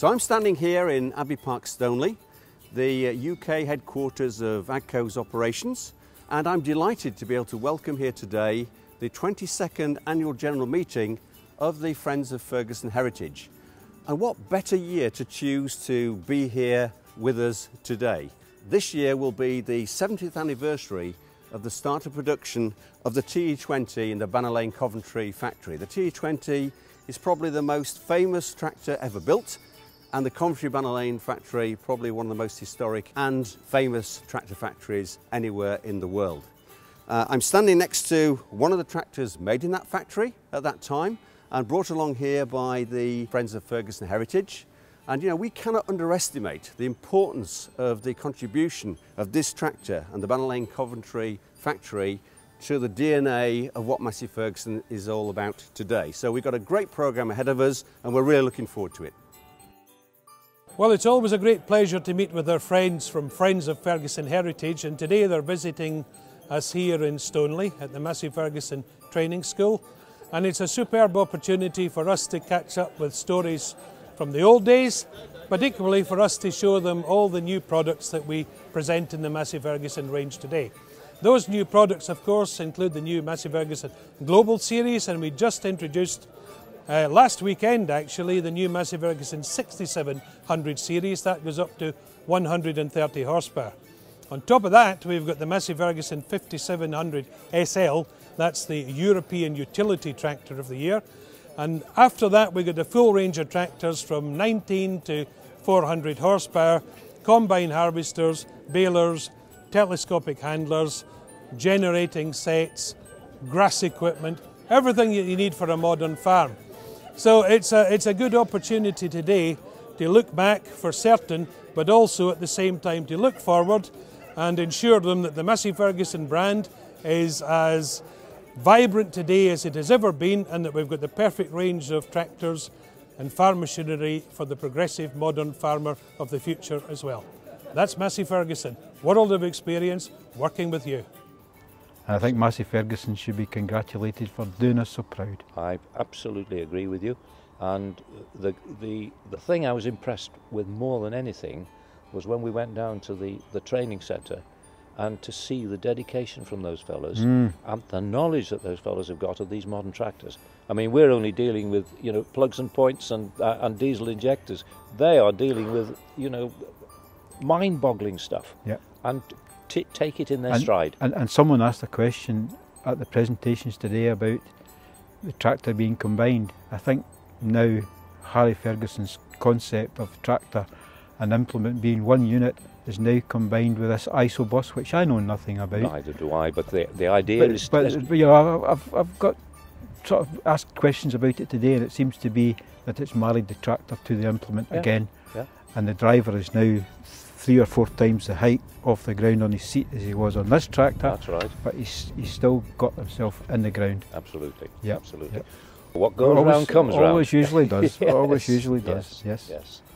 So I'm standing here in Abbey Park, Stoneleigh, the UK headquarters of AGCO's operations, and I'm delighted to be able to welcome here today the 22nd Annual General Meeting of the Friends of Ferguson Heritage. And what better year to choose to be here with us today. This year will be the 70th anniversary of the start of production of the TE20 in the Banner Lane, Coventry factory. The TE20 is probably the most famous tractor ever built, and the Coventry Banner Lane factory probably one of the most historic and famous tractor factories anywhere in the world. I'm standing next to one of the tractors made in that factory at that time and brought along here by the Friends of Ferguson Heritage. And you know, we cannot underestimate the importance of the contribution of this tractor and the Banner Lane Coventry factory to the DNA of what Massey Ferguson is all about today. So we've got a great programme ahead of us and we're really looking forward to it. Well, it's always a great pleasure to meet with our friends from Friends of Ferguson Heritage, and today they're visiting us here in Stoneleigh at the Massey Ferguson Training School, and it's a superb opportunity for us to catch up with stories from the old days, but equally for us to show them all the new products that we present in the Massey Ferguson range today. Those new products, of course, include the new Massey Ferguson Global Series, and we just introduced last weekend, actually, the new Massey Ferguson 6700 series. That goes up to 130 horsepower. On top of that, we've got the Massey Ferguson 5700 SL. That's the European Utility Tractor of the Year. And after that, we've got the full range of tractors from 19 to 400 horsepower, combine harvesters, balers, telescopic handlers, generating sets, grass equipment, everything that you need for a modern farm. So it's a good opportunity today to look back for certain, but also at the same time to look forward and ensure them that the Massey Ferguson brand is as vibrant today as it has ever been, and that we've got the perfect range of tractors and farm machinery for the progressive modern farmer of the future as well. That's Massey Ferguson, world of experience, working with you. I think Massey Ferguson should be congratulated for doing us so proud. I absolutely agree with you, and the thing I was impressed with more than anything was when we went down to the training centre and to see the dedication from those fellas and the knowledge that those fellas have got of these modern tractors. I mean, we're only dealing with, you know, plugs and points and diesel injectors. They are dealing with, you know, mind-boggling stuff. Yeah. And take it in their stride. And someone asked a question at the presentations today about the tractor being combined. I think now Harry Ferguson's concept of tractor and implement being one unit is now combined with this ISO bus, which I know nothing about. Neither do I, but the idea is... But you know, I've got sort of asked questions about it today, and it seems to be that it's married the tractor to the implement again. Yeah. And the driver is now 3 or 4 times the height off the ground on his seat as he was on this tractor. That's right. But he's still got himself in the ground. Absolutely. Yep. Absolutely. Yep. What goes around comes around. Always usually does. Yes. Always usually does. Yes. Yes. Yes.